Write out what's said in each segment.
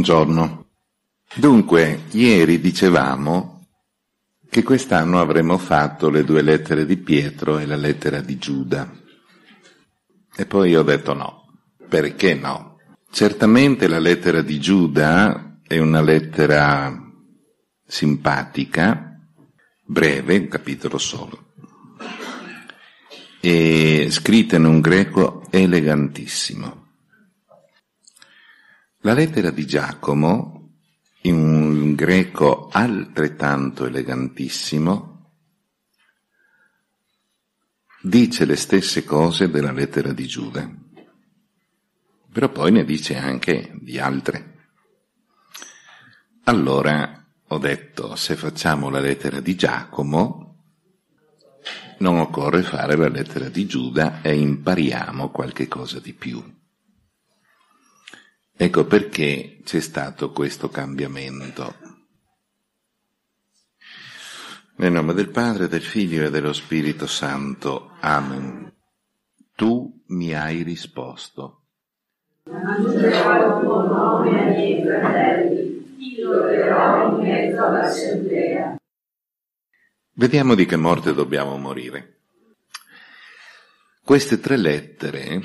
buongiorno. Dunque, ieri dicevamo che quest'anno avremmo fatto le due lettere di Pietro e la lettera di Giuda. E poi ho detto no. Perché no? Certamente la lettera di Giuda è una lettera simpatica, breve, un capitolo solo, e scritta in un greco elegantissimo. La lettera di Giacomo, in un greco altrettanto elegantissimo, dice le stesse cose della lettera di Giuda, però poi ne dice anche di altre. Allora ho detto, se facciamo la lettera di Giacomo, non occorre fare la lettera di Giuda e impariamo qualche cosa di più. Ecco perché c'è stato questo cambiamento. Nel nome del Padre, del Figlio e dello Spirito Santo. Amen. Tu mi hai risposto. Annuncerò il tuo nome ai miei fratelli, ti loderò in mezzo all'assemblea. Vediamo di che morte dobbiamo morire. Queste tre lettere,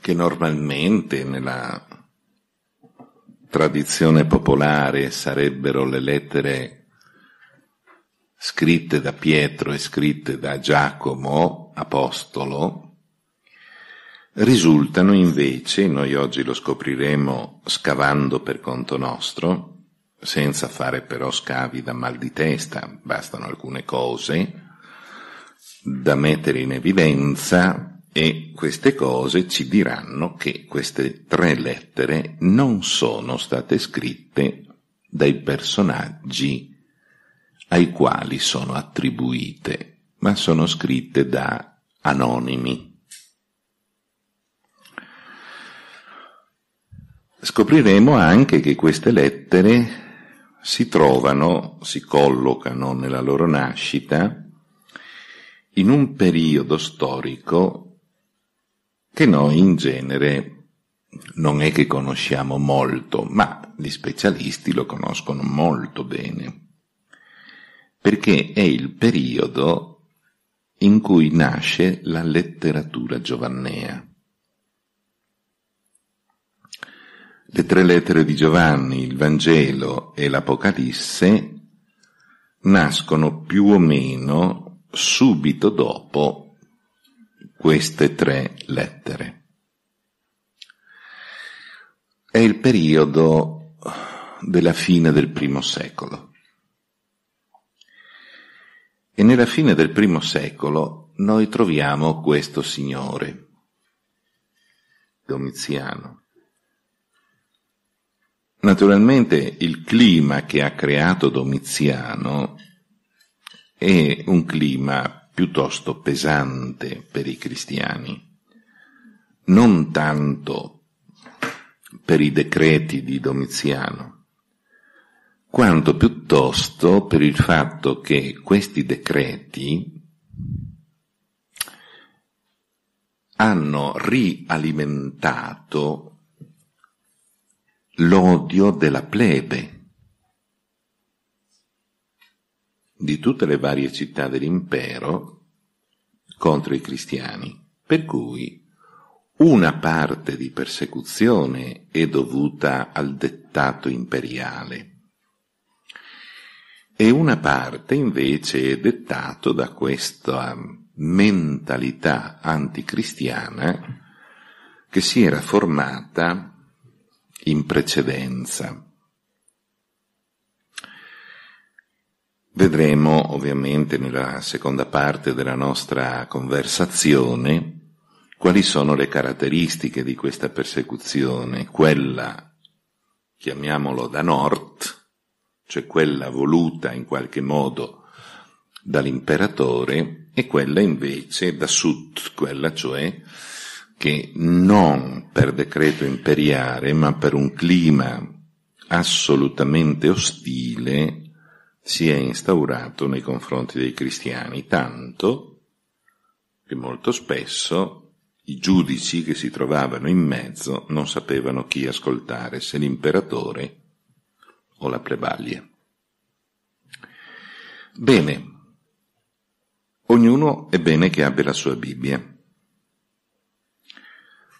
che normalmente nella tradizione popolare sarebbero le lettere scritte da Pietro e scritte da Giacomo, apostolo, risultano invece, noi oggi lo scopriremo scavando per conto nostro, senza fare però scavi da mal di testa, bastano alcune cose da mettere in evidenza. E queste cose ci diranno che queste tre lettere non sono state scritte dai personaggi ai quali sono attribuite, ma sono scritte da anonimi. Scopriremo anche che queste lettere si trovano, si collocano nella loro nascita in un periodo storico che noi in genere non è che conosciamo molto, ma gli specialisti lo conoscono molto bene, perché è il periodo in cui nasce la letteratura giovannea. Le tre lettere di Giovanni, il Vangelo e l'Apocalisse nascono più o meno subito dopo queste tre lettere. È il periodo della fine del primo secolo. E nella fine del primo secolo noi troviamo questo signore, Domiziano. Naturalmente il clima che ha creato Domiziano è un clima piuttosto pesante per i cristiani, non tanto per i decreti di Domiziano, quanto piuttosto per il fatto che questi decreti hanno rialimentato l'odio della plebe di tutte le varie città dell'impero contro i cristiani, per cui una parte di persecuzione è dovuta al dettato imperiale e una parte invece è dettato da questa mentalità anticristiana che si era formata in precedenza. Vedremo ovviamente nella seconda parte della nostra conversazione quali sono le caratteristiche di questa persecuzione, quella, chiamiamolo da nord, cioè quella voluta in qualche modo dall'imperatore, e quella invece da sud, quella cioè che non per decreto imperiale ma per un clima assolutamente ostile si è instaurato nei confronti dei cristiani, tanto che molto spesso I giudici che si trovavano in mezzo non sapevano chi ascoltare, se l'imperatore o la prebaglia. Bene, ognuno è bene che abbia la sua Bibbia,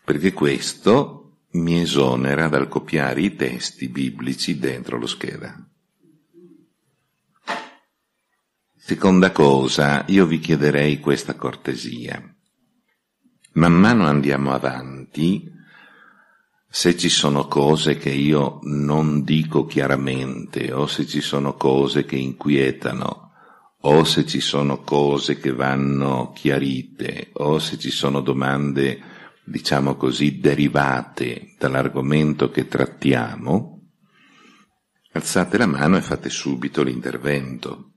perché questo mi esonera dal copiare i testi biblici dentro lo schema. Seconda cosa, io vi chiederei questa cortesia. Man mano andiamo avanti, se ci sono cose che io non dico chiaramente, o se ci sono cose che inquietano, o se ci sono cose che vanno chiarite, o se ci sono domande, diciamo così, derivate dall'argomento che trattiamo, alzate la mano e fate subito l'intervento.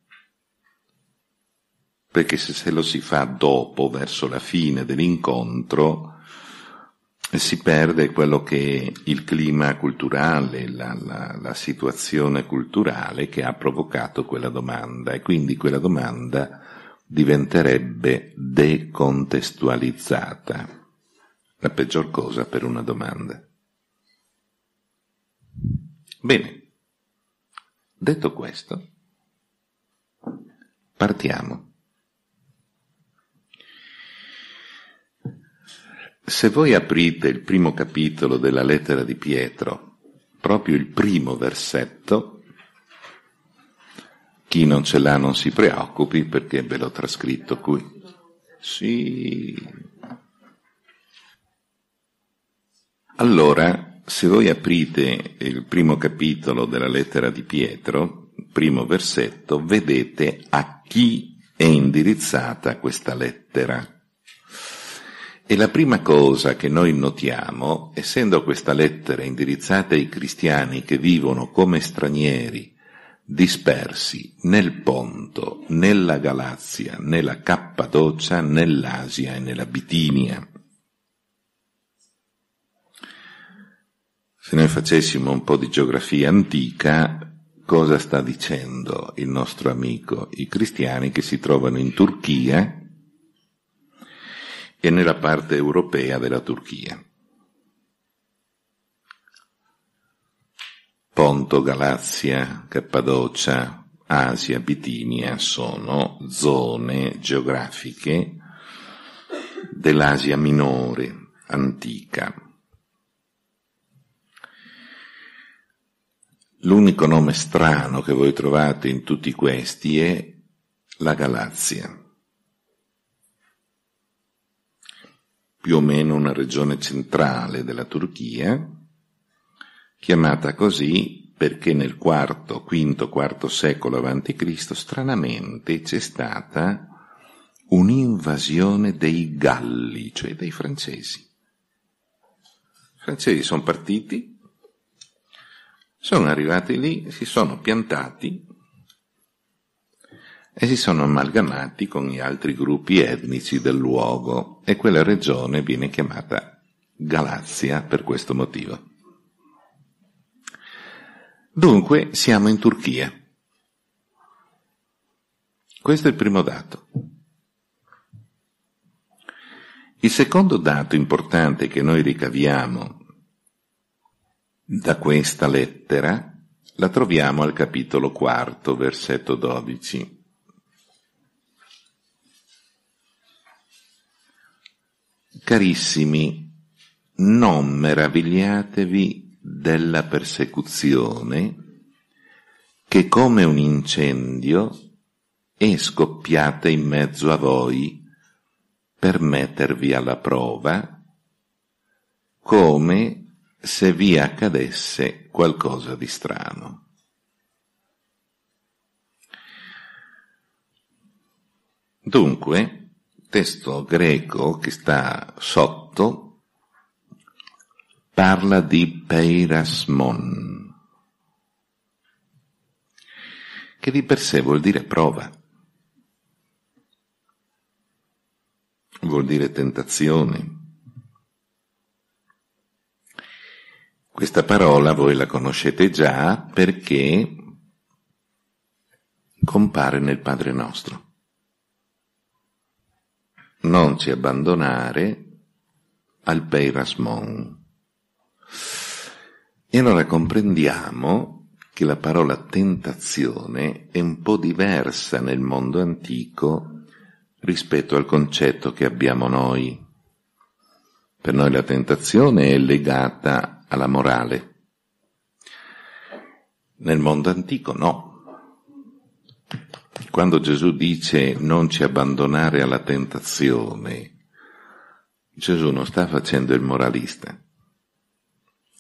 Perché se lo si fa dopo, verso la fine dell'incontro, si perde quello che il clima culturale, la situazione culturale che ha provocato quella domanda, e quindi quella domanda diventerebbe decontestualizzata, la peggior cosa per una domanda. Bene, detto questo, partiamo. Se voi aprite il primo capitolo della lettera di Pietro, proprio il primo versetto, chi non ce l'ha non si preoccupi perché ve l'ho trascritto qui. Sì. Allora, se voi aprite il primo capitolo della lettera di Pietro, primo versetto, vedete a chi è indirizzata questa lettera. E la prima cosa che noi notiamo, essendo questa lettera indirizzata ai cristiani che vivono come stranieri, dispersi nel Ponto, nella Galazia, nella Cappadocia, nell'Asia e nella Bitinia. Se noi facessimo un po' di geografia antica, cosa sta dicendo il nostro amico? I cristiani che si trovano in Turchia e nella parte europea della Turchia. Ponto, Galazia, Cappadocia, Asia, Bitinia sono zone geografiche dell'Asia minore, antica. L'unico nome strano che voi trovate in tutti questi è la Galazia. Più o meno una regione centrale della Turchia, chiamata così perché nel V secolo a.C. stranamente c'è stata un'invasione dei Galli, cioè dei francesi. I francesi sono partiti, sono arrivati lì, si sono piantati e si sono amalgamati con gli altri gruppi etnici del luogo, e quella regione viene chiamata Galazia per questo motivo. Dunque siamo in Turchia. Questo è il primo dato. Il secondo dato importante che noi ricaviamo da questa lettera la troviamo al capitolo 4, versetto 12. Carissimi, non meravigliatevi della persecuzione che come un incendio è scoppiata in mezzo a voi per mettervi alla prova, come se vi accadesse qualcosa di strano. Dunque, testo greco che sta sotto parla di peirasmon, che di per sé vuol dire prova, vuol dire tentazione. Questa parola voi la conoscete già perché compare nel Padre Nostro. Non ci abbandonare, al peirasmon. E allora comprendiamo che la parola tentazione è un po' diversa nel mondo antico rispetto al concetto che abbiamo noi. Per noi la tentazione è legata alla morale. Nel mondo antico no. Quando Gesù dice non ci abbandonare alla tentazione, Gesù non sta facendo il moralista,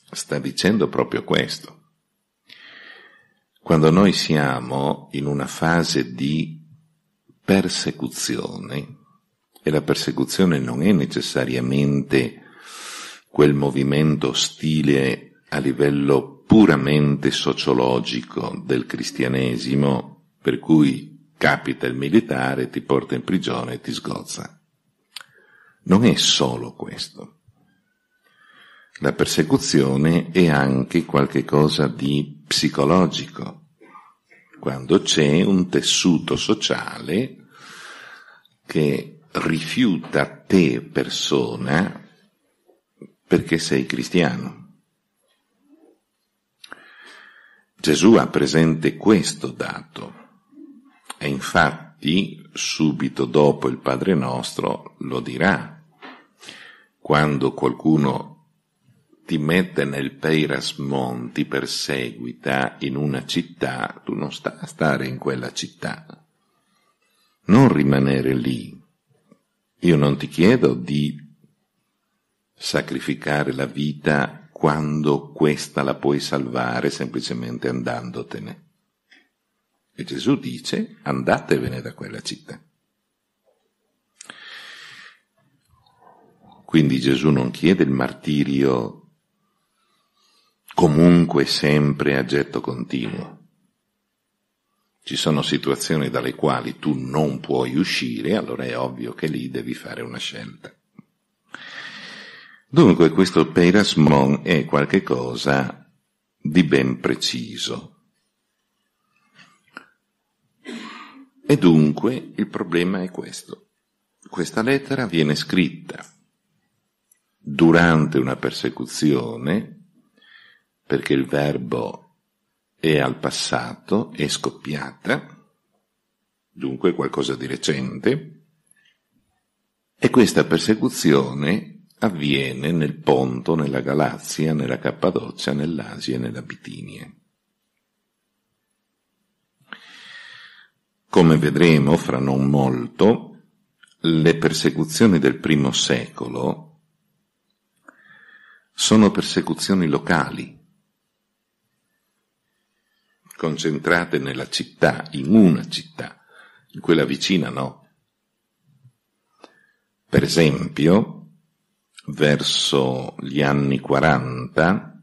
sta dicendo proprio questo. Quando noi siamo in una fase di persecuzione, e la persecuzione non è necessariamente quel movimento ostile a livello puramente sociologico del cristianesimo, per cui capita il militare, ti porta in prigione e ti sgozza. Non è solo questo. La persecuzione è anche qualche cosa di psicologico, quando c'è un tessuto sociale che rifiuta te persona perché sei cristiano. Gesù ha presente questo dato. E infatti, subito dopo il Padre Nostro, lo dirà. Quando qualcuno ti mette nel peirasmon, ti perseguita in una città, tu non stai a stare in quella città. Non rimanere lì. Io non ti chiedo di sacrificare la vita quando questa la puoi salvare semplicemente andandotene. E Gesù dice, andatevene da quella città. Quindi Gesù non chiede il martirio comunque sempre a getto continuo. Ci sono situazioni dalle quali tu non puoi uscire, allora è ovvio che lì devi fare una scelta. Dunque questo peirasmon è qualche cosa di ben preciso. E dunque il problema è questo. Questa lettera viene scritta durante una persecuzione, perché il verbo è al passato, è scoppiata, dunque qualcosa di recente, e questa persecuzione avviene nel Ponto, nella Galazia, nella Cappadocia, nell'Asia e nella Bitinia. Come vedremo fra non molto, le persecuzioni del primo secolo sono persecuzioni locali, concentrate nella città, in una città, in quella vicina no. Per esempio, verso gli anni 40,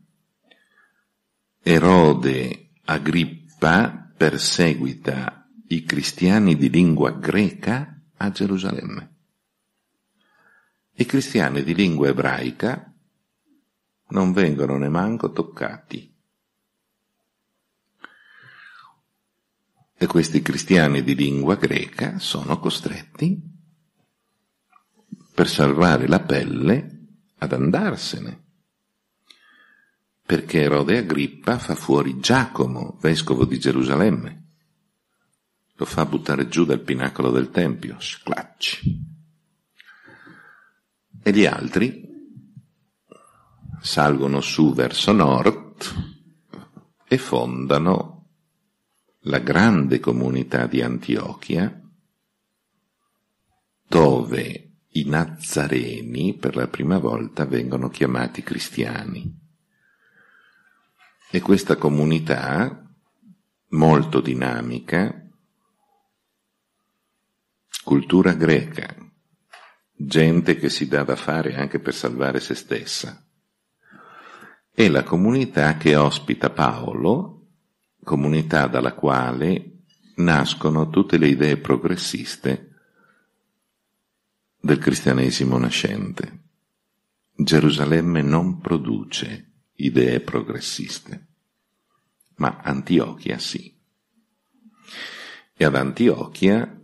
Erode Agrippa perseguita i cristiani di lingua greca a Gerusalemme. I cristiani di lingua ebraica non vengono neanche toccati. E questi cristiani di lingua greca sono costretti, per salvare la pelle, ad andarsene. Perché Erode Agrippa fa fuori Giacomo, vescovo di Gerusalemme. Lo fa buttare giù dal pinacolo del Tempio, sclacci. E gli altri salgono su verso nord e fondano la grande comunità di Antiochia, dove i Nazareni per la prima volta vengono chiamati cristiani. E questa comunità, molto dinamica, cultura greca, gente che si dà da fare anche per salvare se stessa, è la comunità che ospita Paolo, comunità dalla quale nascono tutte le idee progressiste del cristianesimo nascente. Gerusalemme non produce idee progressiste, ma Antiochia sì. E ad Antiochia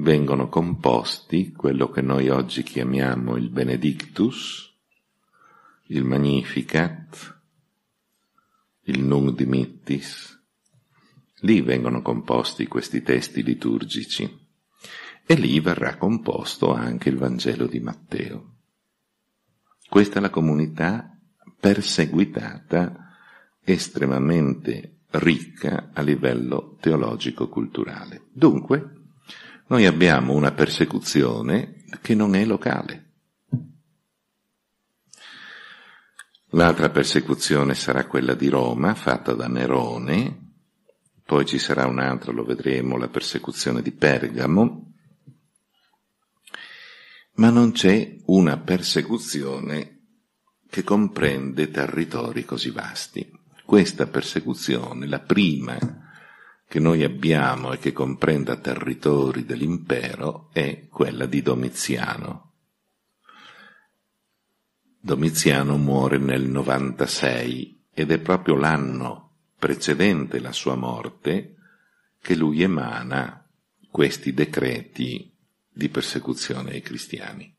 vengono composti quello che noi oggi chiamiamo il Benedictus, il Magnificat, il Nunc Dimittis. Lì vengono composti questi testi liturgici e lì verrà composto anche il Vangelo di Matteo. Questa è la comunità perseguitata, estremamente ricca a livello teologico-culturale. Dunque, noi abbiamo una persecuzione che non è locale. L'altra persecuzione sarà quella di Roma, fatta da Nerone. Poi ci sarà un'altra, lo vedremo, la persecuzione di Pergamo, ma non c'è una persecuzione che comprende territori così vasti. Questa persecuzione, la prima che noi abbiamo e che comprenda territori dell'impero, è quella di Domiziano. Domiziano muore nel 96 ed è proprio l'anno precedente la sua morte che lui emana questi decreti di persecuzione ai cristiani.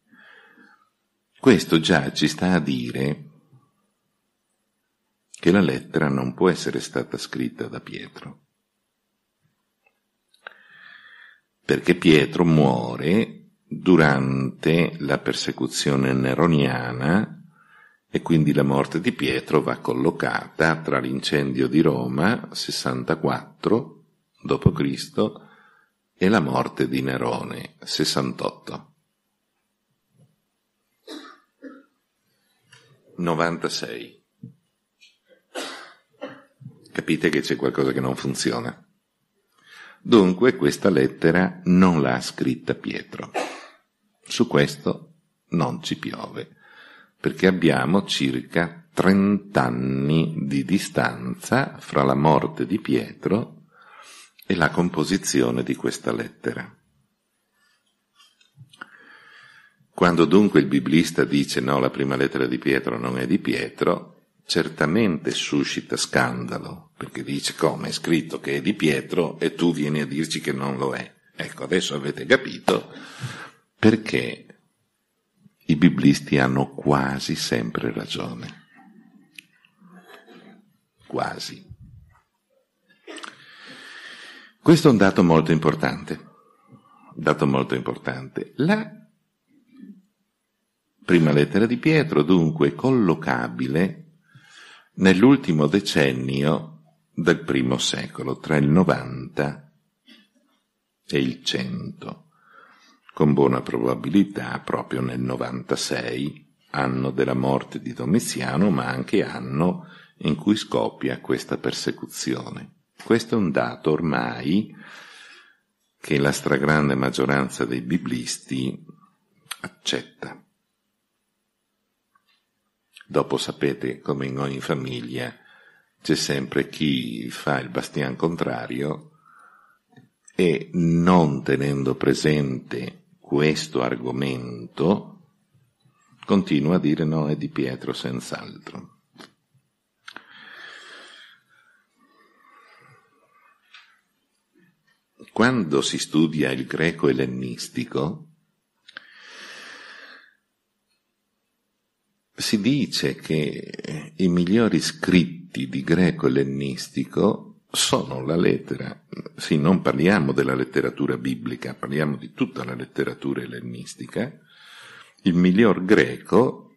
Questo già ci sta a dire che la lettera non può essere stata scritta da Pietro, perché Pietro muore durante la persecuzione neroniana. E quindi la morte di Pietro va collocata tra l'incendio di Roma, 64 d.C., e la morte di Nerone, 68. 96. Capite che c'è qualcosa che non funziona. Dunque questa lettera non l'ha scritta Pietro. Su questo non ci piove, perché abbiamo circa 30 anni di distanza fra la morte di Pietro e la composizione di questa lettera. Quando dunque il biblista dice no, la prima lettera di Pietro non è di Pietro, certamente suscita scandalo, perché dice come è scritto che è di Pietro e tu vieni a dirci che non lo è. Ecco, adesso avete capito perché i biblisti hanno quasi sempre ragione. Quasi. Questo è un dato molto importante. La prima lettera di Pietro, dunque, è collocabile nell'ultimo decennio del primo secolo, tra il 90 e il 100. Con buona probabilità proprio nel 96, anno della morte di Domiziano, ma anche anno in cui scoppia questa persecuzione. Questo è un dato ormai che la stragrande maggioranza dei biblisti accetta. Dopo sapete, come in ogni famiglia, c'è sempre chi fa il bastian contrario e, non tenendo presente questo argomento, continua a dire no, è di Pietro senz'altro. Quando si studia il greco ellenistico, si dice che i migliori scritti di greco ellenistico sono la lettera, sì, non parliamo della letteratura biblica, parliamo di tutta la letteratura ellenistica. Il miglior greco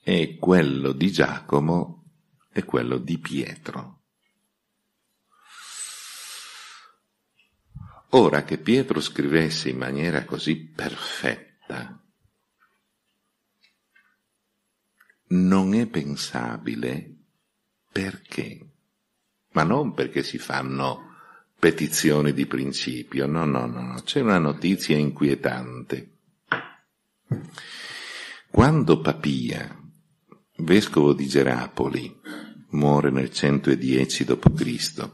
è quello di Giacomo e quello di Pietro. Ora, che Pietro scrivesse in maniera così perfetta, non è pensabile. Perché? Ma non perché si fanno petizioni di principio, no, c'è una notizia inquietante. Quando Papia, vescovo di Gerapoli, muore nel 110 d.C.,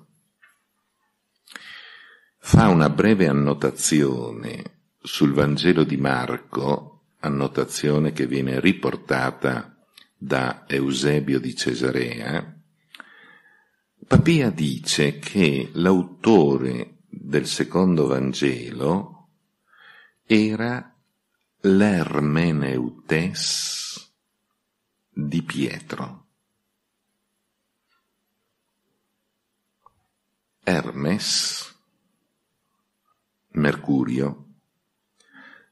fa una breve annotazione sul Vangelo di Marco, annotazione che viene riportata da Eusebio di Cesarea. Papia dice che l'autore del secondo Vangelo era l'ermeneutes di Pietro. Hermes, Mercurio,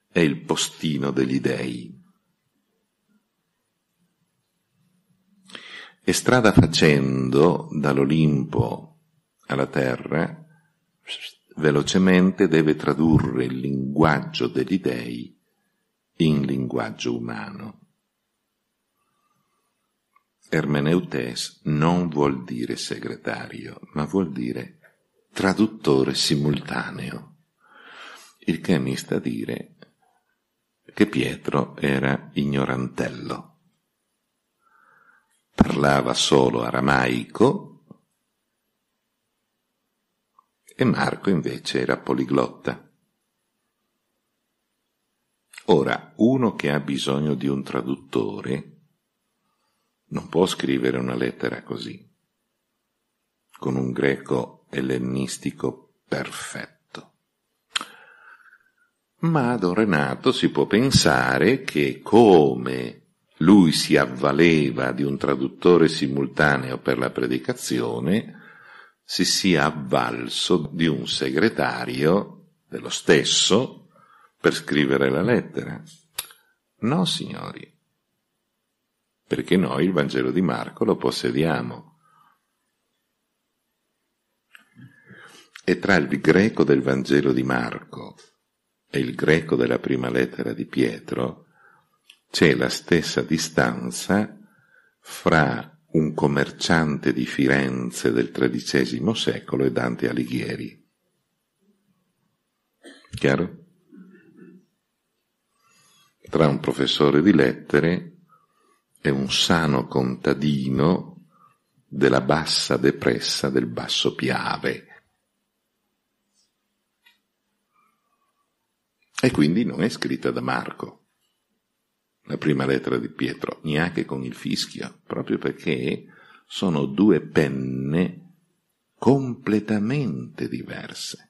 è il postino degli dei. E strada facendo dall'Olimpo alla terra, velocemente deve tradurre il linguaggio degli dei in linguaggio umano. Ermeneutes non vuol dire segretario, ma vuol dire traduttore simultaneo, il che mi sta a dire che Pietro era ignorantello, parlava solo aramaico e Marco invece era poliglotta. Ora, uno che ha bisogno di un traduttore non può scrivere una lettera così, con un greco ellenistico perfetto. Ma ad Renato si può pensare che, come lui si avvaleva di un traduttore simultaneo per la predicazione, si sia avvalso di un segretario dello stesso per scrivere la lettera. No, signori, perché noi il Vangelo di Marco lo possediamo. E tra il greco del Vangelo di Marco e il greco della prima lettera di Pietro c'è la stessa distanza fra un commerciante di Firenze del XIII secolo e Dante Alighieri. Chiaro? Tra un professore di lettere e un sano contadino della bassa depressa del Basso Piave. E quindi non è scritta da Marco, la prima lettera di Pietro, neanche con il fischio, proprio perché sono due penne completamente diverse.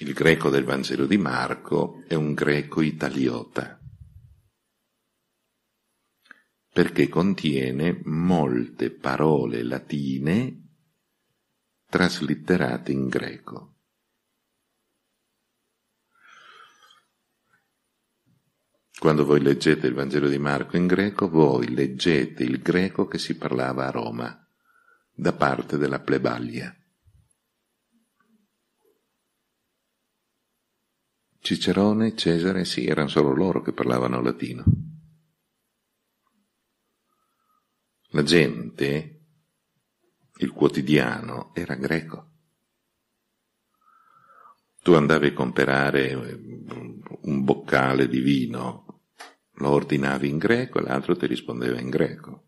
Il greco del Vangelo di Marco è un greco italiota, perché contiene molte parole latine traslitterate in greco. Quando voi leggete il Vangelo di Marco in greco, voi leggete il greco che si parlava a Roma, da parte della plebaglia. Cicerone, Cesare, sì, erano solo loro che parlavano latino. La gente, il quotidiano, era greco. Tu andavi a comprare un boccale di vino, lo ordinavi in greco e l'altro ti rispondeva in greco.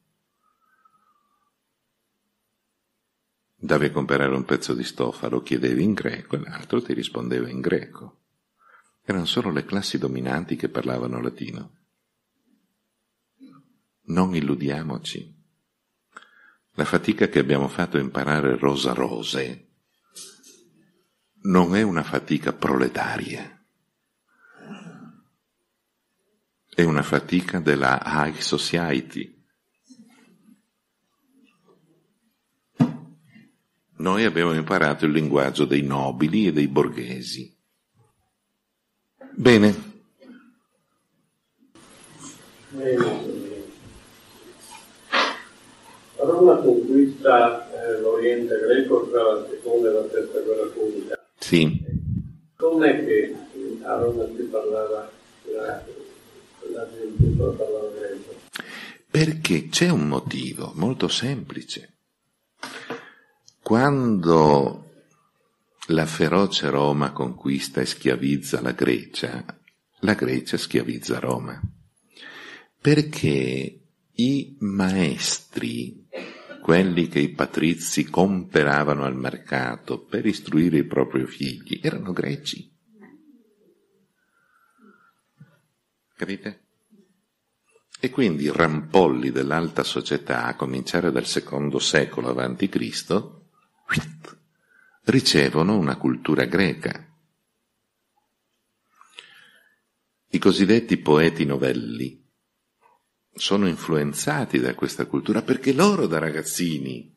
Andavi a comprare un pezzo di stoffa, lo chiedevi in greco e l'altro ti rispondeva in greco. Erano solo le classi dominanti che parlavano latino. Non illudiamoci. La fatica che abbiamo fatto a imparare Rosa Rose non è una fatica proletaria, è una fatica della high society. Noi abbiamo imparato il linguaggio dei nobili e dei borghesi. Bene. Roma conquista l'Oriente greco tra la seconda e la terza guerra punica. Sì. Com'è che a Roma si parlava la gente parlava greco? Perché c'è un motivo molto semplice. Quando la feroce Roma conquista e schiavizza la Grecia schiavizza Roma. Perché i maestri, quelli che i patrizi comperavano al mercato per istruire i propri figli, erano greci. Capite? E quindi i rampolli dell'alta società, a cominciare dal secondo secolo avanti Cristo, ricevono una cultura greca. I cosiddetti poeti novelli sono influenzati da questa cultura perché loro da ragazzini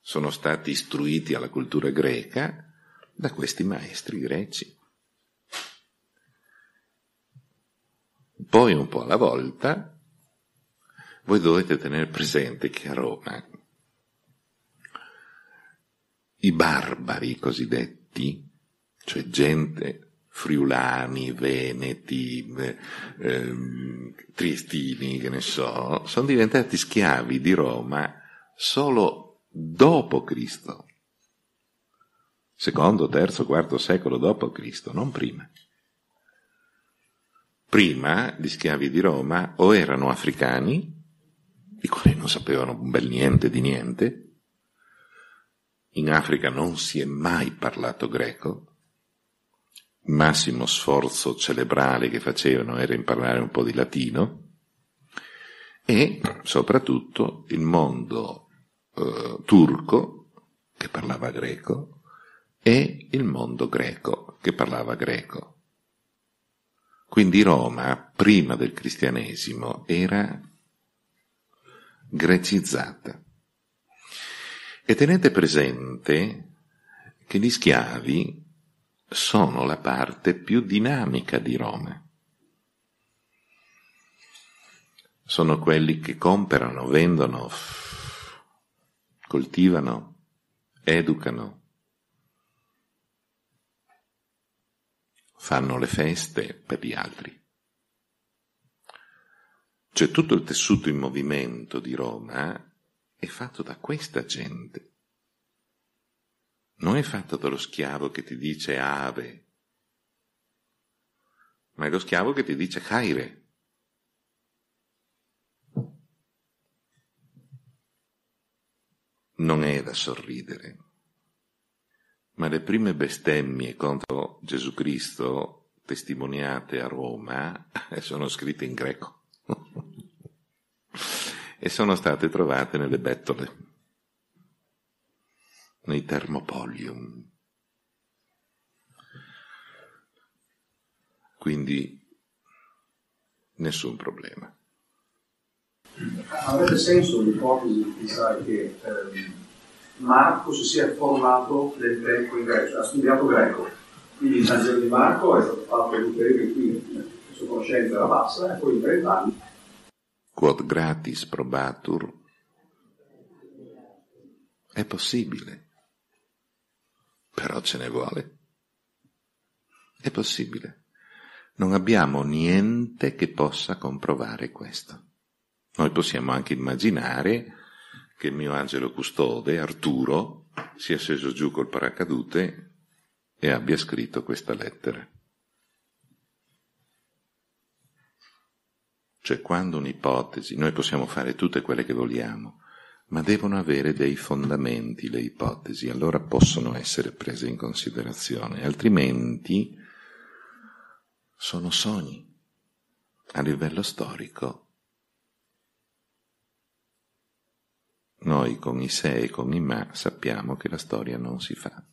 sono stati istruiti alla cultura greca da questi maestri greci. Poi un po' alla volta voi dovete tenere presente che a Roma i barbari cosiddetti, cioè gente friulani, veneti, triestini, che ne so, sono diventati schiavi di Roma solo dopo Cristo, secondo, terzo, quarto secolo dopo Cristo, non prima. Prima gli schiavi di Roma o erano africani, di cui non sapevano un bel niente di niente. In Africa non si è mai parlato greco, il massimo sforzo cerebrale che facevano era imparare un po' di latino, e soprattutto il mondo turco, che parlava greco, e il mondo greco, che parlava greco. Quindi Roma, prima del cristianesimo, era grecizzata. E tenete presente che gli schiavi sono la parte più dinamica di Roma. Sono quelli che comprano, vendono, coltivano, educano, fanno le feste per gli altri. Cioè tutto il tessuto in movimento di Roma è fatto da questa gente. Non è fatto dallo schiavo che ti dice ave, ma è lo schiavo che ti dice caire. Non è da sorridere, ma le prime bestemmie contro Gesù Cristo testimoniate a Roma sono scritte in greco. E sono state trovate nelle bettole, nei termopolium. Quindi nessun problema. Avrebbe senso l'ipotesi di pensare che Marco si sia formato nel greco in Grecia, ha studiato greco, quindi il Vangelo di Marco è stato fatto in un periodo in cui la sua conoscenza era bassa e poi in 30 anni. Quod gratis probatur, è possibile, però ce ne vuole, è possibile. Non abbiamo niente che possa comprovare questo. Noi possiamo anche immaginare che il mio angelo custode, Arturo, sia sceso giù col paracadute e abbia scritto questa lettera. Cioè quando un'ipotesi, noi possiamo fare tutte quelle che vogliamo, ma devono avere dei fondamenti le ipotesi, allora possono essere prese in considerazione, altrimenti sono sogni a livello storico. Noi con i se e con i ma sappiamo che la storia non si fa.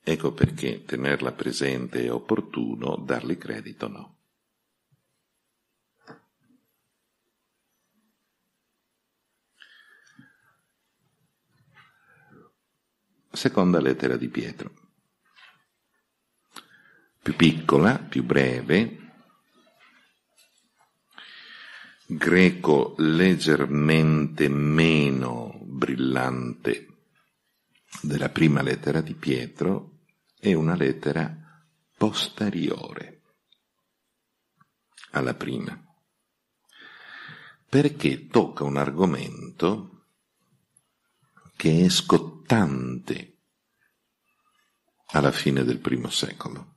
Ecco perché tenerla presente è opportuno, dargli credito no. Seconda lettera di Pietro, più piccola, più breve, greco leggermente meno brillante della prima lettera di Pietro, è una lettera posteriore alla prima, perché tocca un argomento che è scottante alla fine del primo secolo,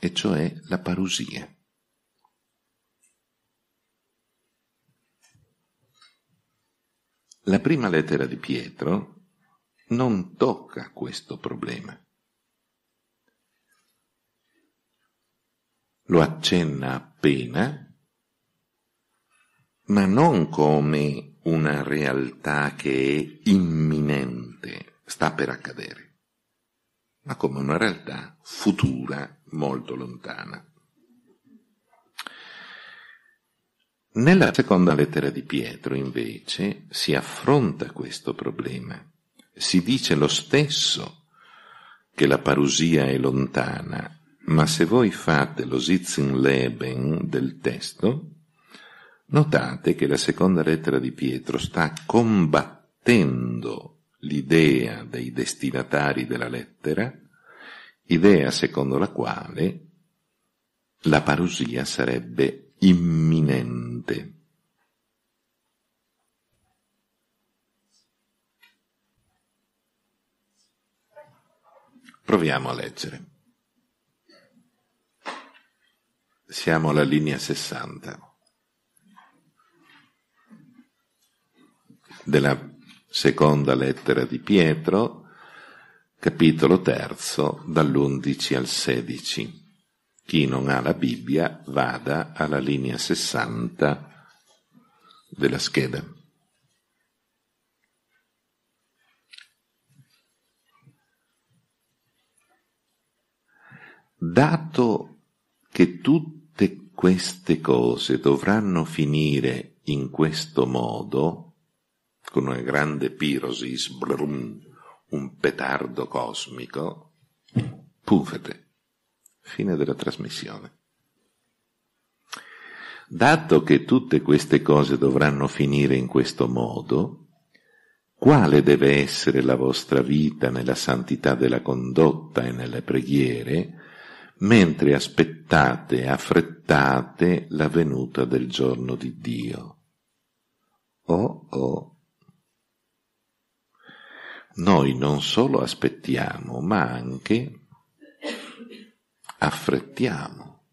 e cioè la parusia. La prima lettera di Pietro non tocca questo problema. Lo accenna appena, ma non come una realtà che è imminente, sta per accadere. ma come una realtà futura molto lontana. Nella seconda lettera di Pietro, invece, si affronta questo problema. Si dice lo stesso che la parusia è lontana, ma se voi fate lo Sitzungsleben del testo, notate che la seconda lettera di Pietro sta combattendo l'idea dei destinatari della lettera, idea secondo la quale la parusia sarebbe imminente. Proviamo a leggere. Siamo alla linea 60 della seconda lettera di Pietro, capitolo 3, dall'11 al 16. Chi non ha la Bibbia vada alla linea 60 della scheda. Dato che tutte queste cose dovranno finire in questo modo, con una grande pirosis, brum, un petardo cosmico, pufete, fine della trasmissione. Dato che tutte queste cose dovranno finire in questo modo, quale deve essere la vostra vita nella santità della condotta e nelle preghiere, mentre aspettate e affrettate la venuta del giorno di Dio? Noi non solo aspettiamo, ma anche affrettiamo.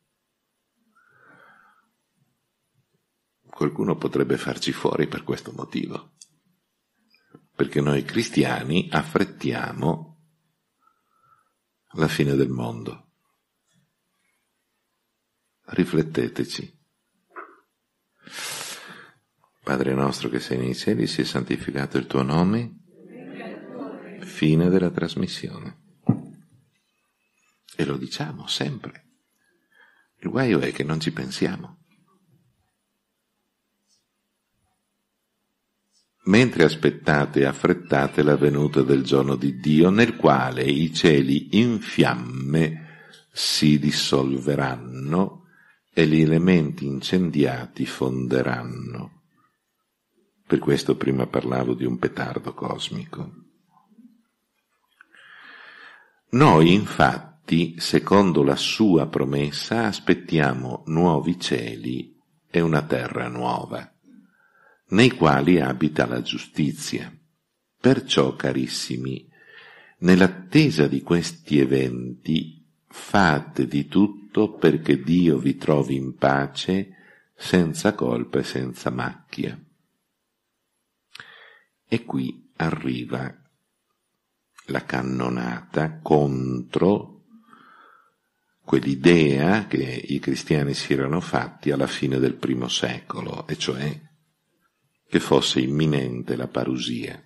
Qualcuno potrebbe farci fuori per questo motivo, perché noi cristiani affrettiamo la fine del mondo. Rifletteteci. Padre nostro che sei nei cieli, sia santificato il tuo nome. Fine della trasmissione. E lo diciamo sempre. Il guaio è che non ci pensiamo. Mentre aspettate e affrettate la venuta del giorno di Dio, nel quale i cieli in fiamme si dissolveranno e gli elementi incendiati fonderanno. Per questo prima parlavo di un petardo cosmico. Noi, infatti, secondo la sua promessa, aspettiamo nuovi cieli e una terra nuova, nei quali abita la giustizia. Perciò, carissimi, nell'attesa di questi eventi, fate di tutto perché Dio vi trovi in pace, senza colpa e senza macchia. E qui arriva la cannonata contro quell'idea che i cristiani si erano fatti alla fine del primo secolo, e cioè che fosse imminente la parusia.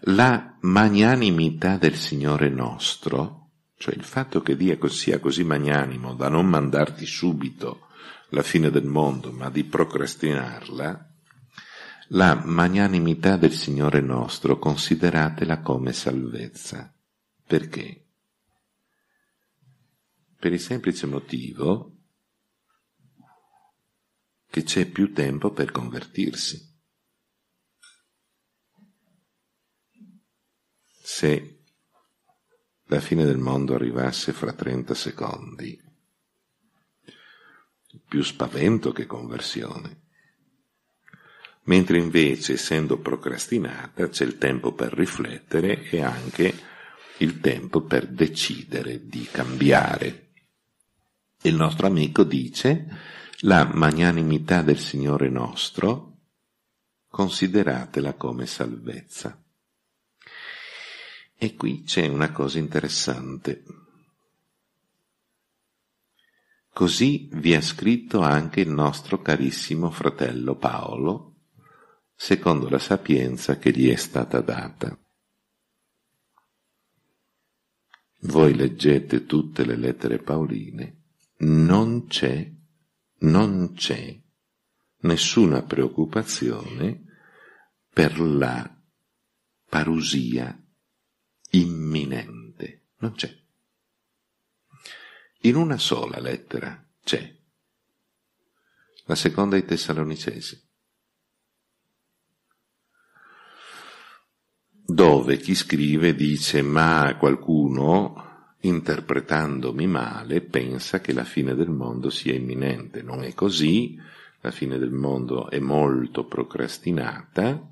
La magnanimità del Signore nostro, cioè il fatto che Dio sia così magnanimo da non mandarti subito la fine del mondo, ma di procrastinarla, la magnanimità del Signore nostro consideratela come salvezza. Perché? Per il semplice motivo che c'è più tempo per convertirsi. Se la fine del mondo arrivasse fra 30 secondi, più spavento che conversione, mentre invece, essendo procrastinata, c'è il tempo per riflettere e anche il tempo per decidere di cambiare. Il nostro amico dice: la magnanimità del Signore nostro, consideratela come salvezza. E qui c'è una cosa interessante. Così vi ha scritto anche il nostro carissimo fratello Paolo, secondo la sapienza che gli è stata data. voi leggete tutte le lettere paoline, non c'è nessuna preoccupazione per la parusia imminente, non c'è. In una sola lettera c'è, la seconda ai Tessalonicesi, dove chi scrive dice: ma qualcuno, interpretandomi male, pensa che la fine del mondo sia imminente. Non è così, la fine del mondo è molto procrastinata.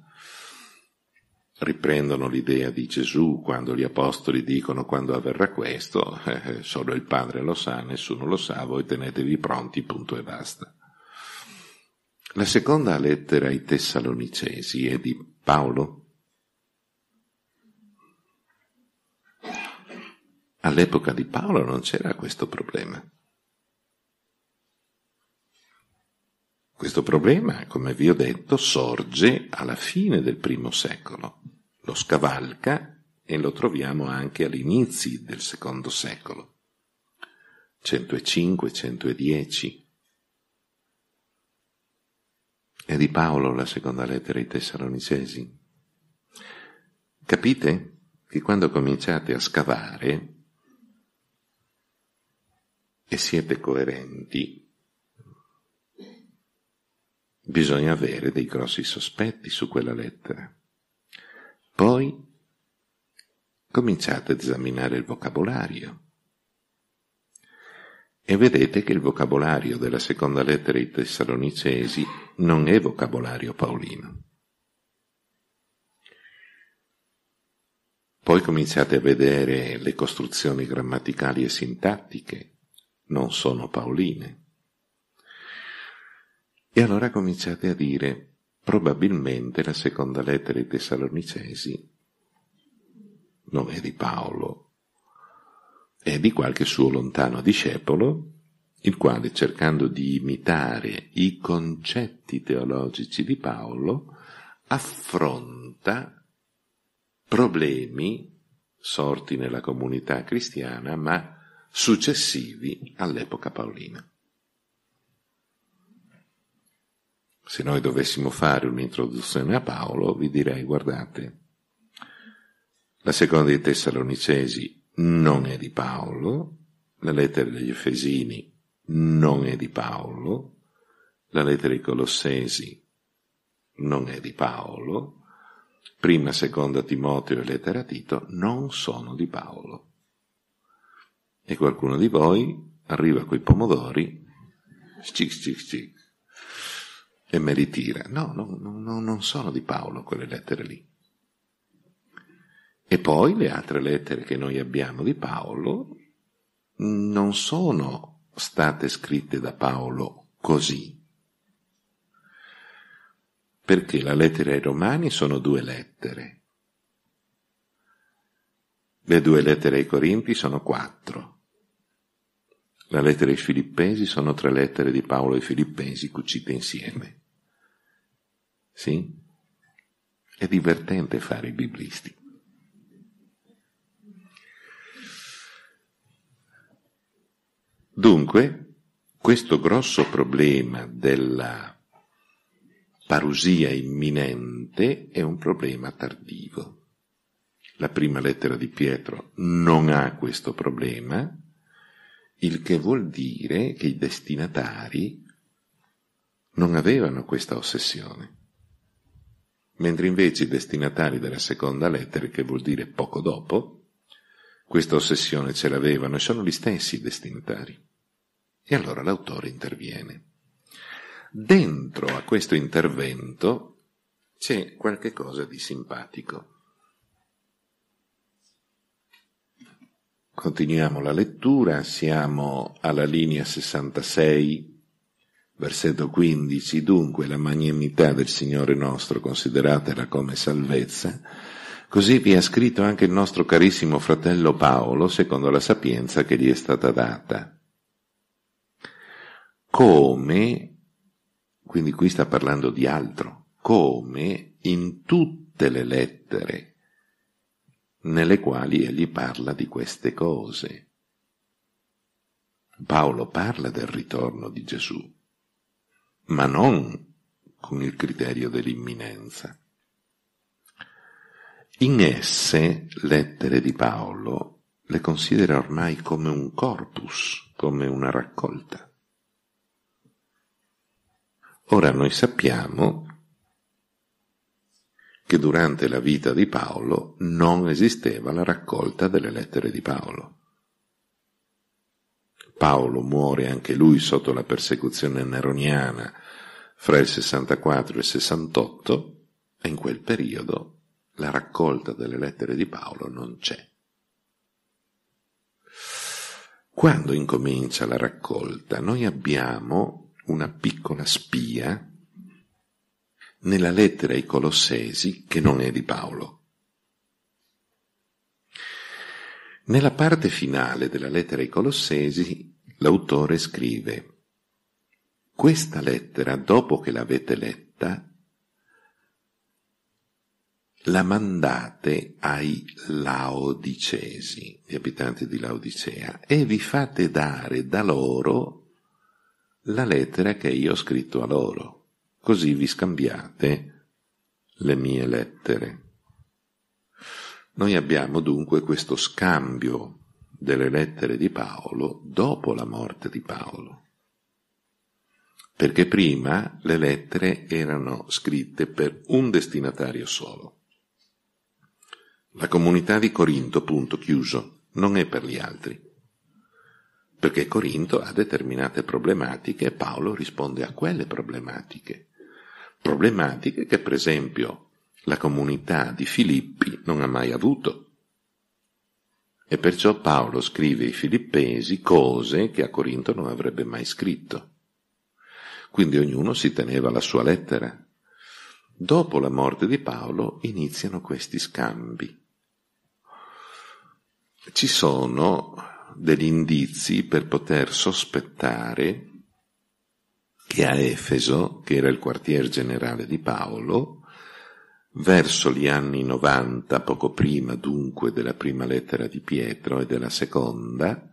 Riprendono l'idea di Gesù quando gli apostoli dicono: quando avverrà questo, solo il Padre lo sa, nessuno lo sa, voi tenetevi pronti, punto e basta. La seconda lettera ai Tessalonicesi è di Paolo. All'epoca di Paolo non c'era questo problema. Questo problema, come vi ho detto, sorge alla fine del primo secolo, lo scavalca e lo troviamo anche all'inizio del secondo secolo, 105-110. È di Paolo la seconda lettera ai Tessalonicesi. Capite che quando cominciate a scavare e siete coerenti, bisogna avere dei grossi sospetti su quella lettera. Poi cominciate ad esaminare il vocabolario e vedete che il vocabolario della seconda lettera ai Tessalonicesi non è vocabolario paolino. Poi cominciate a vedere le costruzioni grammaticali e sintattiche, non sono paoline. E allora cominciate a dire: probabilmente la seconda lettera ai Tessalonicesi non è di Paolo, è di qualche suo lontano discepolo, il quale, cercando di imitare i concetti teologici di Paolo, affronta problemi sorti nella comunità cristiana, ma successivi all'epoca paolina. Se noi dovessimo fare un'introduzione a Paolo, vi direi: guardate, la seconda dei Tessalonicesi non è di Paolo, la lettera degli Efesini non è di Paolo, la lettera dei Colossesi non è di Paolo, prima, seconda Timoteo e lettera a Tito non sono di Paolo. E qualcuno di voi arriva coi pomodori, cic cic cic, e me li tira. No, non sono di Paolo quelle lettere lì. E poi le altre lettere che noi abbiamo di Paolo non sono state scritte da Paolo così. Perché la lettera ai Romani sono due lettere. Le due lettere ai Corinti sono 4. La lettera ai Filippesi sono 3 lettere di Paolo ai Filippesi cucite insieme. Sì? È divertente fare i biblisti. Dunque, questo grosso problema della parusia imminente è un problema tardivo. La prima lettera di Pietro non ha questo problema, il che vuol dire che i destinatari non avevano questa ossessione, mentre invece i destinatari della seconda lettera, che vuol dire poco dopo, questa ossessione ce l'avevano, e sono gli stessi i destinatari. E allora l'autore interviene. Dentro a questo intervento c'è qualche cosa di simpatico. Continuiamo la lettura, siamo alla linea 66, versetto 15. Dunque, la magnanimità del Signore nostro, consideratela come salvezza, così vi ha scritto anche il nostro carissimo fratello Paolo, secondo la sapienza che gli è stata data. Come, quindi qui sta parlando di altro, come in tutte le lettere nelle quali egli parla di queste cose. Paolo parla del ritorno di Gesù, ma non con il criterio dell'imminenza. In esse, lettere di Paolo, le considera ormai come un corpus, come una raccolta. Ora noi sappiamo che durante la vita di Paolo non esisteva la raccolta delle lettere di Paolo. Paolo muore anche lui sotto la persecuzione neroniana fra il 64 e il 68, e in quel periodo la raccolta delle lettere di Paolo non c'è. Quando incomincia la raccolta, noi abbiamo una piccola spia nella lettera ai Colossesi che non è di Paolo. Nella parte finale della lettera ai Colossesi l'autore scrive: questa lettera, dopo che l'avete letta, la mandate ai Laodicesi, gli abitanti di Laodicea, e vi fate dare da loro la lettera che io ho scritto a loro, così vi scambiate le mie lettere. Noi abbiamo dunque questo scambio delle lettere di Paolo dopo la morte di Paolo, perché prima le lettere erano scritte per un destinatario solo. La comunità di Corinto, punto chiuso, non è per gli altri, perché Corinto ha determinate problematiche e Paolo risponde a quelle problematiche che, per esempio, la comunità di Filippi non ha mai avuto, e perciò Paolo scrive ai Filippesi cose che a Corinto non avrebbe mai scritto. Quindi ognuno si teneva la sua lettera. Dopo la morte di Paolo iniziano questi scambi. Ci sono degli indizi per poter sospettare che a Efeso, che era il quartier generale di Paolo, verso gli anni 90, poco prima dunque della prima lettera di Pietro e della seconda,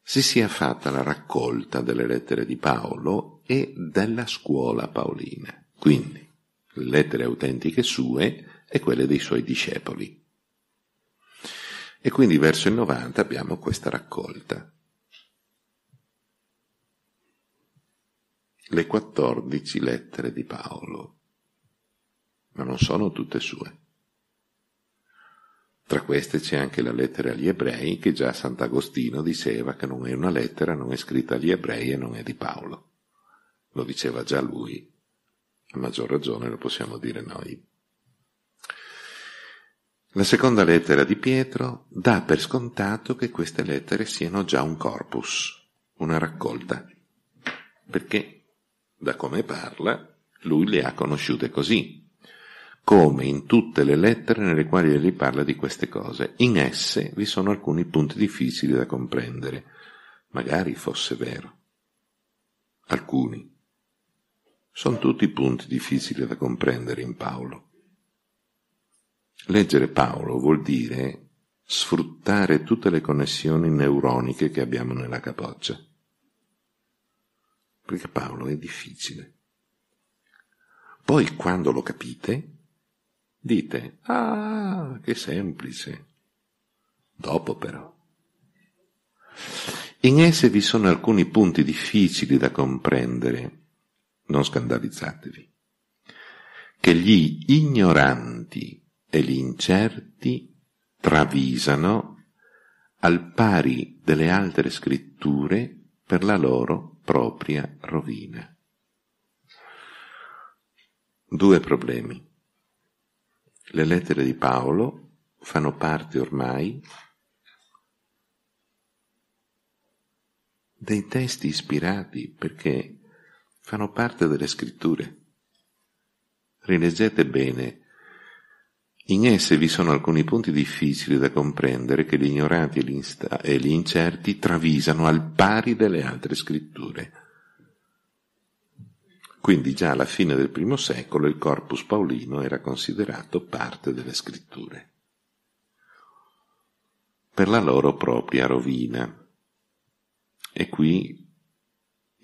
si sia fatta la raccolta delle lettere di Paolo e della scuola paolina, quindi le lettere autentiche sue e quelle dei suoi discepoli. E quindi verso il 90 abbiamo questa raccolta. Le 14 lettere di Paolo. Ma non sono tutte sue. Tra queste c'è anche la lettera agli ebrei, che già Sant'Agostino diceva che non è una lettera, non è scritta agli ebrei e non è di Paolo. Lo diceva già lui, a maggior ragione lo possiamo dire noi. La seconda lettera di Pietro dà per scontato che queste lettere siano già un corpus, una raccolta, perché, da come parla, lui le ha conosciute così, come in tutte le lettere nelle quali egli parla di queste cose. In esse vi sono alcuni punti difficili da comprendere, magari fosse vero. Alcuni. Sono tutti punti difficili da comprendere in Paolo. Leggere Paolo vuol dire sfruttare tutte le connessioni neuroniche che abbiamo nella capoccia, perché Paolo è difficile. Poi quando lo capite, dite: ah, che semplice. Dopo però. In esse vi sono alcuni punti difficili da comprendere, non scandalizzatevi, che gli ignoranti e gli incerti travisano al pari delle altre scritture per la loro propria rovina. Due problemi. Le lettere di Paolo fanno parte ormai dei testi ispirati, perché fanno parte delle scritture. Rileggete bene. In esse vi sono alcuni punti difficili da comprendere che gli ignoranti e gli incerti travisano al pari delle altre scritture. Quindi già alla fine del primo secolo il corpus paolino era considerato parte delle scritture. per la loro propria rovina. E qui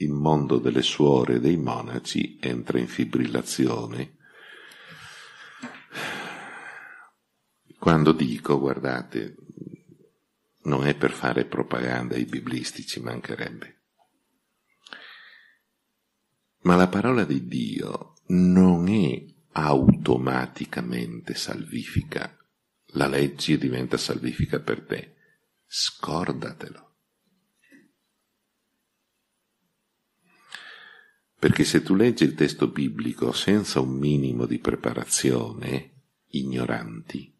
il mondo delle suore e dei monaci entra in fibrillazione quando dico, guardate, non è per fare propaganda ai biblisti, ci mancherebbe, ma la parola di Dio non è automaticamente salvifica. La legge diventa salvifica per te. Scordatelo. Perché se tu leggi il testo biblico senza un minimo di preparazione, ignoranti,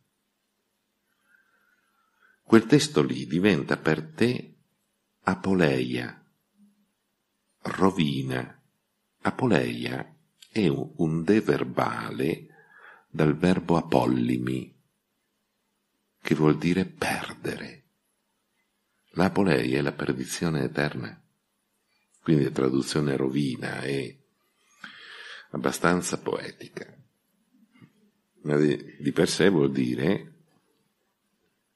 quel testo lì diventa per te apoleia, rovina. Apoleia è un deverbale dal verbo apollimi, che vuol dire perdere. L'apoleia è la perdizione eterna. Quindi la traduzione rovina è abbastanza poetica, ma di per sé vuol dire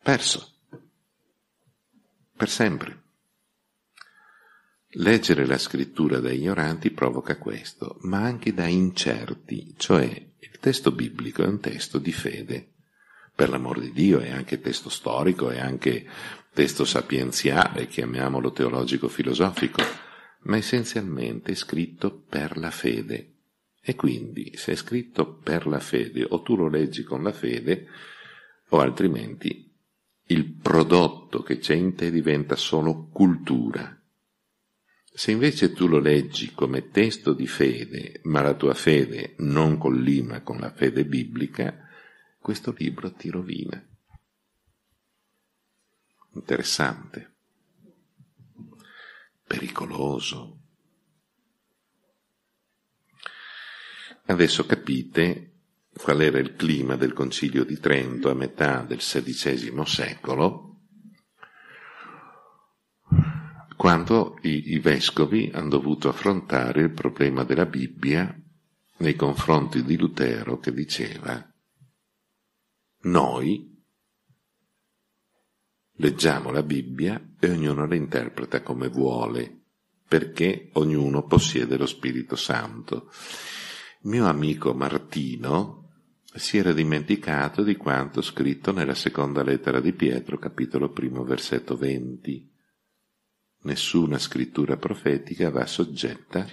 perso. Per sempre. Leggere la scrittura da ignoranti provoca questo, ma anche da incerti, cioè il testo biblico è un testo di fede, per l'amor di Dio, è anche testo storico, è anche testo sapienziale, chiamiamolo teologico-filosofico, ma essenzialmente è scritto per la fede. E quindi, se è scritto per la fede, o tu lo leggi con la fede, o altrimenti il prodotto che c'è in te diventa solo cultura. Se invece tu lo leggi come testo di fede, ma la tua fede non collima con la fede biblica, questo libro ti rovina. Interessante. Pericoloso. Adesso capite qual era il clima del Concilio di Trento a metà del XVI secolo, quando i vescovi hanno dovuto affrontare il problema della Bibbia nei confronti di Lutero, che diceva: noi leggiamo la Bibbia e ognuno la interpreta come vuole, perché ognuno possiede lo Spirito Santo. Mio amico Martino si era dimenticato di quanto scritto nella seconda lettera di Pietro, capitolo primo, versetto 20. Nessuna scrittura profetica va soggetta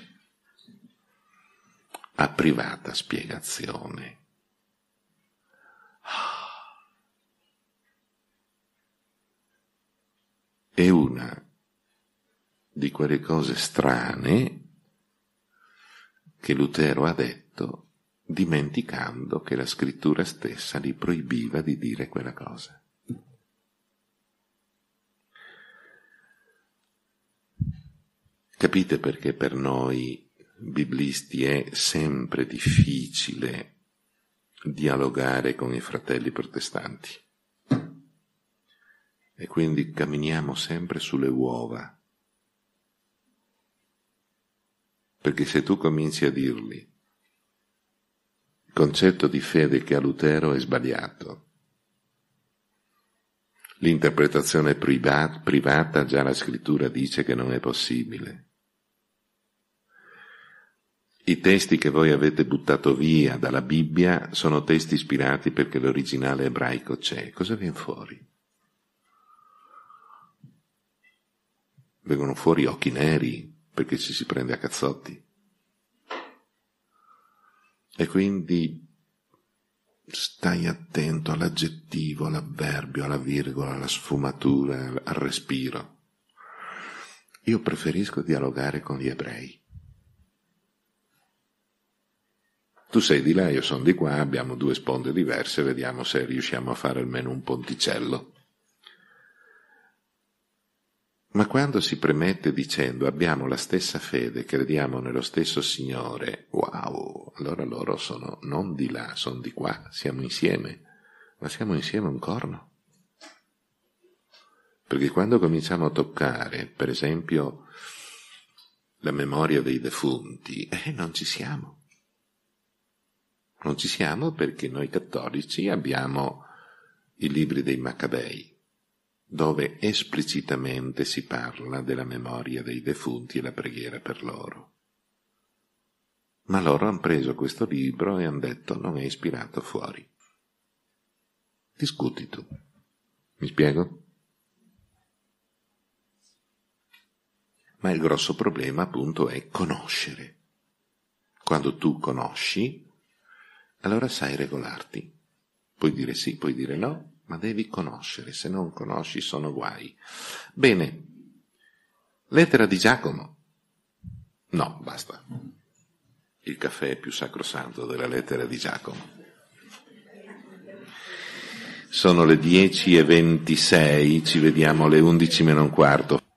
a privata spiegazione. È una di quelle cose strane che Lutero ha detto, dimenticando che la scrittura stessa gli proibiva di dire quella cosa. Capite perché per noi biblisti è sempre difficile dialogare con i fratelli protestanti, e quindi camminiamo sempre sulle uova, perché se tu cominci a dirgli: il concetto di fede che ha Lutero è sbagliato, l'interpretazione privata già la scrittura dice che non è possibile, i testi che voi avete buttato via dalla Bibbia sono testi ispirati perché l'originale ebraico c'è, cosa viene fuori? Vengono fuori occhi neri, perché ci si prende a cazzotti. E quindi stai attento all'aggettivo, all'avverbio, alla virgola, alla sfumatura, al respiro. Io preferisco dialogare con gli ebrei. Tu sei di là, io sono di qua, abbiamo due sponde diverse, vediamo se riusciamo a fare almeno un ponticello. Ma quando si premette dicendo abbiamo la stessa fede, crediamo nello stesso Signore, wow, allora loro sono non di là, sono di qua, siamo insieme, ma siamo insieme un corno. Perché quando cominciamo a toccare, per esempio, la memoria dei defunti, non ci siamo. Non ci siamo perché noi cattolici abbiamo i libri dei Maccabei, dove esplicitamente si parla della memoria dei defunti e la preghiera per loro. Ma loro hanno preso questo libro e hanno detto: non è ispirato fuori. Discuti tu. Mi spiego? Ma il grosso problema, appunto, è conoscere. Quando tu conosci, allora sai regolarti. Puoi dire sì, puoi dire no, ma devi conoscere. Se non conosci sono guai. Bene. Lettera di Giacomo. No, basta. Il caffè è più sacrosanto della lettera di Giacomo. Sono le 10:26, ci vediamo alle 11:45.